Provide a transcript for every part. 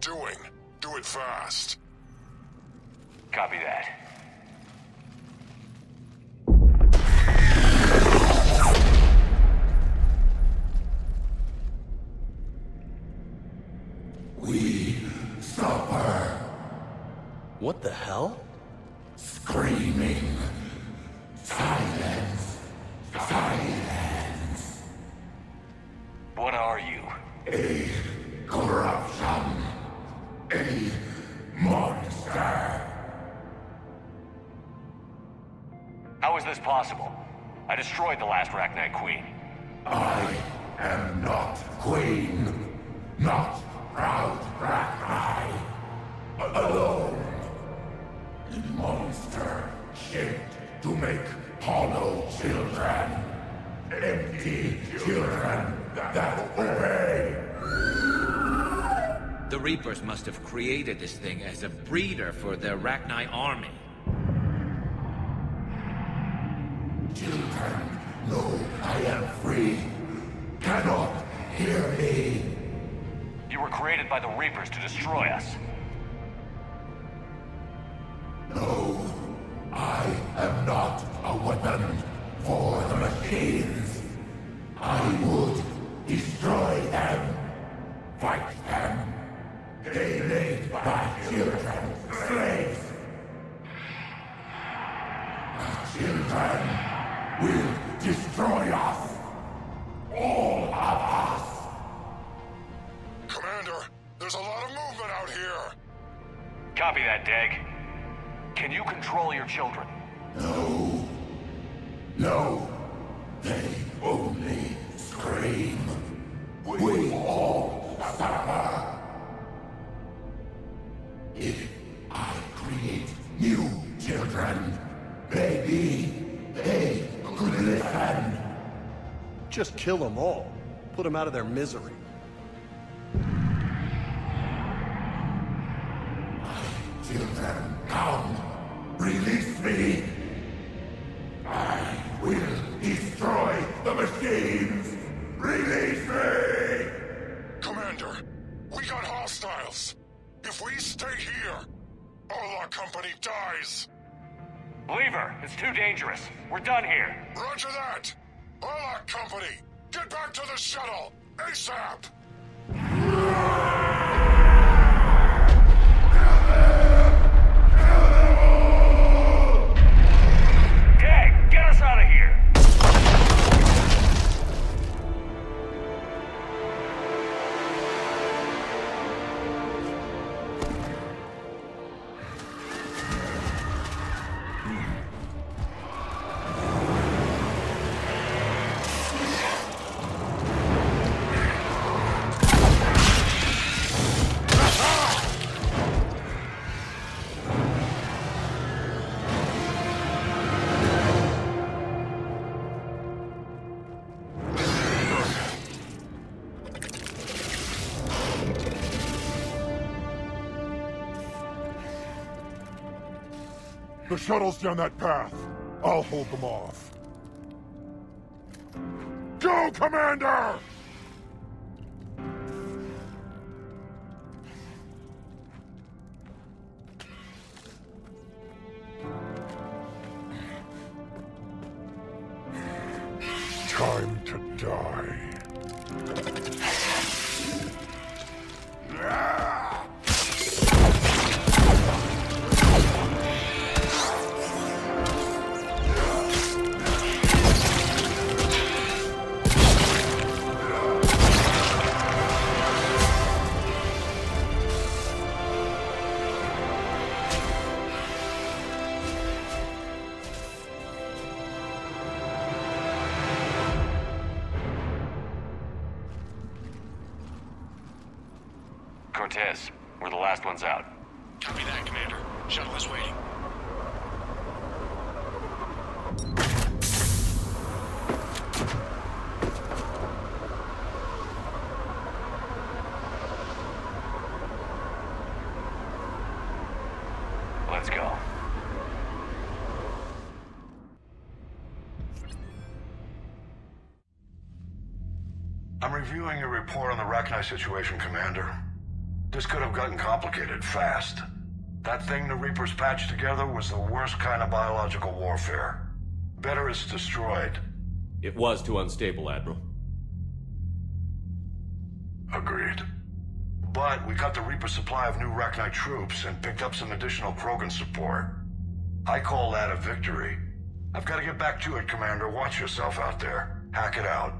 doing. Do it fast. Copy that. We stop her. What the hell? Screaming. Silence. Silence. What are you? A corruption. A monster. How is this possible? I destroyed the last Ragnai Queen. I am not Queen. Not proud Ragnai. Alone. In monster shaped to make hollow children. Empty children that obey. The Reapers must have created this thing as a breeder for their Ragnai army. Children, no, I am free. Cannot hear me. You were created by the Reapers to destroy us. No, I am not a weapon for the machines. I would destroy them. Fight them. They laid my children slaves. The children will destroy us. All of us. Commander, there's a lot of movement out here. Copy that, Deg. Can you control your children? No. No. They only scream. We all suffer. If I create new children, maybe they could listen. Just kill them all. Put them out of their misery. My children, come. Release me. I will destroy the machines. Release me! Commander, we got hostiles. If we stay here, Aralakh Company dies! Leave her! It's too dangerous! We're done here! Roger that! Aralakh Company! Get back to the shuttle! ASAP! Kill them! Kill them all! Deg, get us out of here! The shuttle's down that path. I'll hold them off. Go, Commander! Time to die. We're the last ones out. Copy that, Commander. Shuttle is waiting. Let's go. I'm reviewing your report on the Ragnai situation, Commander. This could have gotten complicated fast. That thing the Reapers patched together was the worst kind of biological warfare. Better it's destroyed. It was too unstable, Admiral. Agreed. But we cut the Reaper supply of new Ragnai troops and picked up some additional Krogan support. I call that a victory. I've got to get back to it, Commander. Watch yourself out there. Hack it out.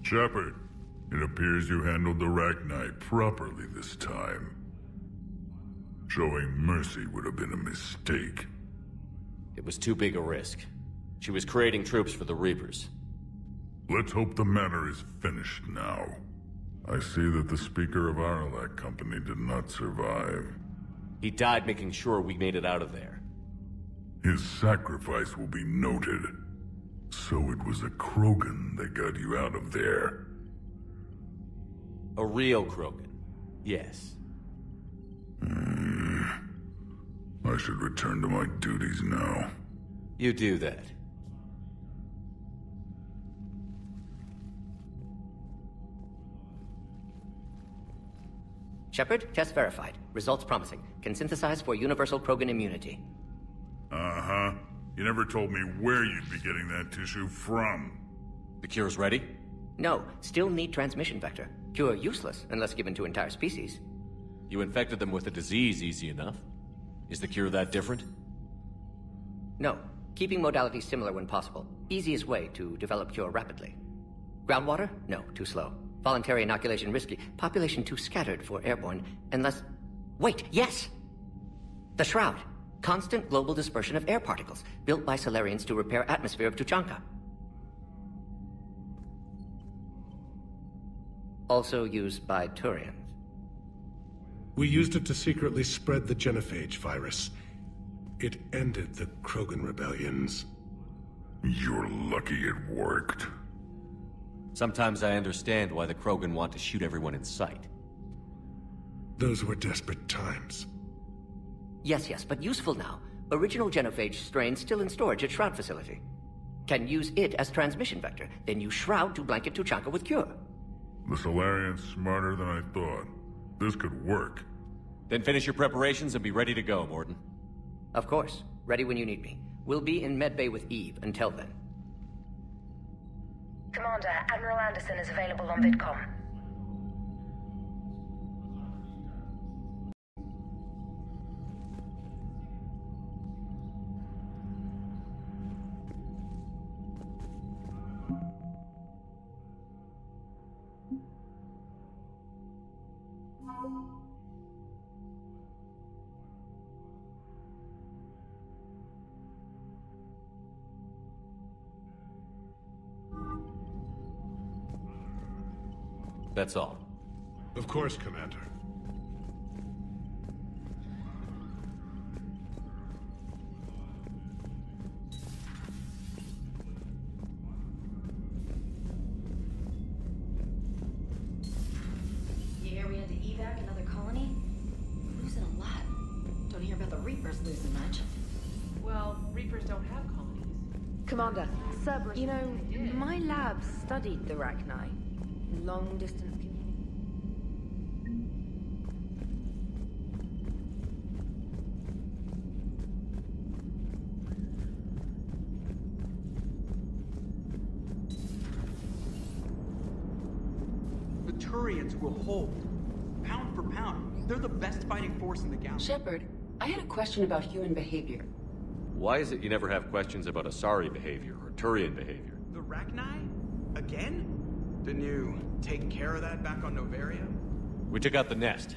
Shepard, it appears you handled the Ragnai properly this time. Showing mercy would have been a mistake. It was too big a risk. She was creating troops for the Reapers. Let's hope the matter is finished now. I see that the Speaker of Aralakh Company did not survive. He died making sure we made it out of there. His sacrifice will be noted. So it was a Krogan that got you out of there. A real Krogan, yes. I should return to my duties now. You do that. Shepard, test verified. Results promising. Can synthesize for universal Krogan immunity. Uh-huh. You never told me where you'd be getting that tissue from. The cure's ready? No. Still need transmission vector. Cure useless unless given to entire species. You infected them with a disease easy enough. Is the cure that different? No. Keeping modalities similar when possible. Easiest way to develop cure rapidly. Groundwater? No. Too slow. Voluntary inoculation risky. Population too scattered for airborne, unless... Wait, yes! The Shroud. Constant global dispersion of air particles, built by Salarians to repair atmosphere of Tuchanka. Also used by Turians. We used it to secretly spread the genophage virus. It ended the Krogan rebellions. You're lucky it worked. Sometimes I understand why the Krogan want to shoot everyone in sight. Those were desperate times. Yes, but useful now. Original genophage strain still in storage at Shroud facility. Can use it as transmission vector, then use Shroud to blanket Tuchanka with cure. The Salarians smarter than I thought. This could work. Then finish your preparations and be ready to go, Mordin. Of course. Ready when you need me. We'll be in medbay with Eve until then. Commander, Admiral Anderson is available on VidCom. That's all. Of course, Commander. The area to evac another colony? We're losing a lot. Don't hear about the Reapers losing much. Well, Reapers don't have colonies. Commander, Cerberus... You know, my lab studied the Ragnai. Long distance communication. The Turians will hold. Pound for pound, they're the best fighting force in the galaxy. Shepard, I had a question about human behavior. Why is it you never have questions about Asari behavior or Turian behavior? The Ragnai? Again? Didn't you take care of that back on Noveria? We took out the nest.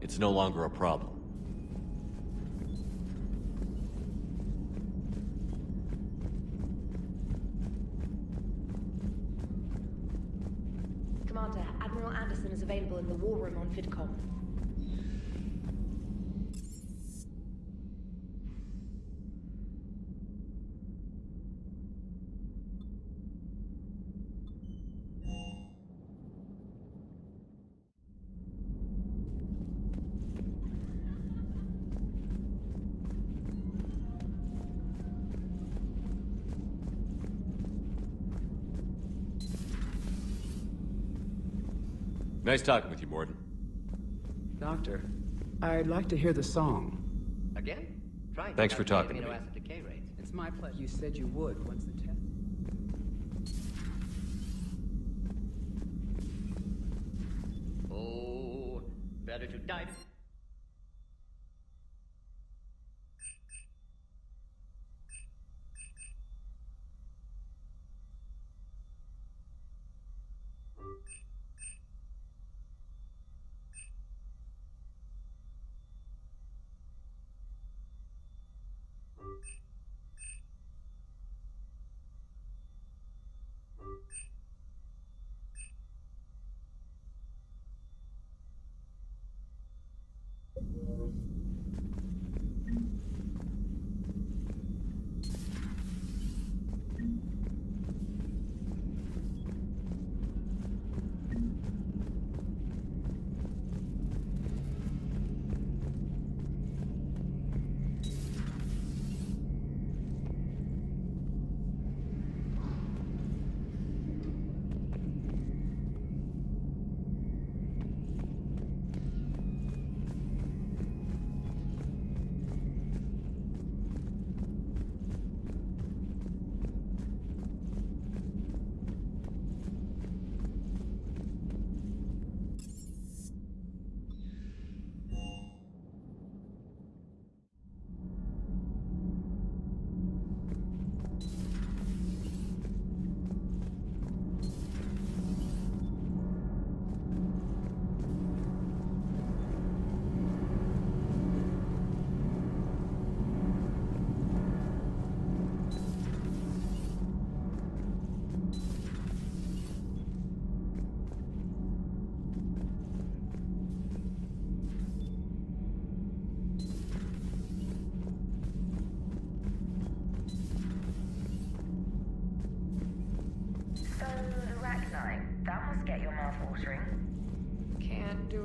It's no longer a problem. Commander, Admiral Anderson is available in the war room on VidCom. Nice talking with you, Mordin. Doctor, I'd like to hear the song. Again? Try. Thanks for talking to me. It's my pleasure. You said you would once the test. Oh, better to die.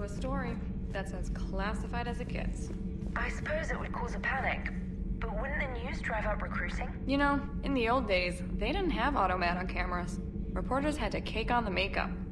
A story that's as classified as it gets. I suppose it would cause a panic, but wouldn't the news drive up recruiting? You know, in the old days, they didn't have automat on cameras. Reporters had to cake on the makeup.